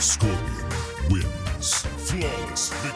Scorpion wins. Flawless victory.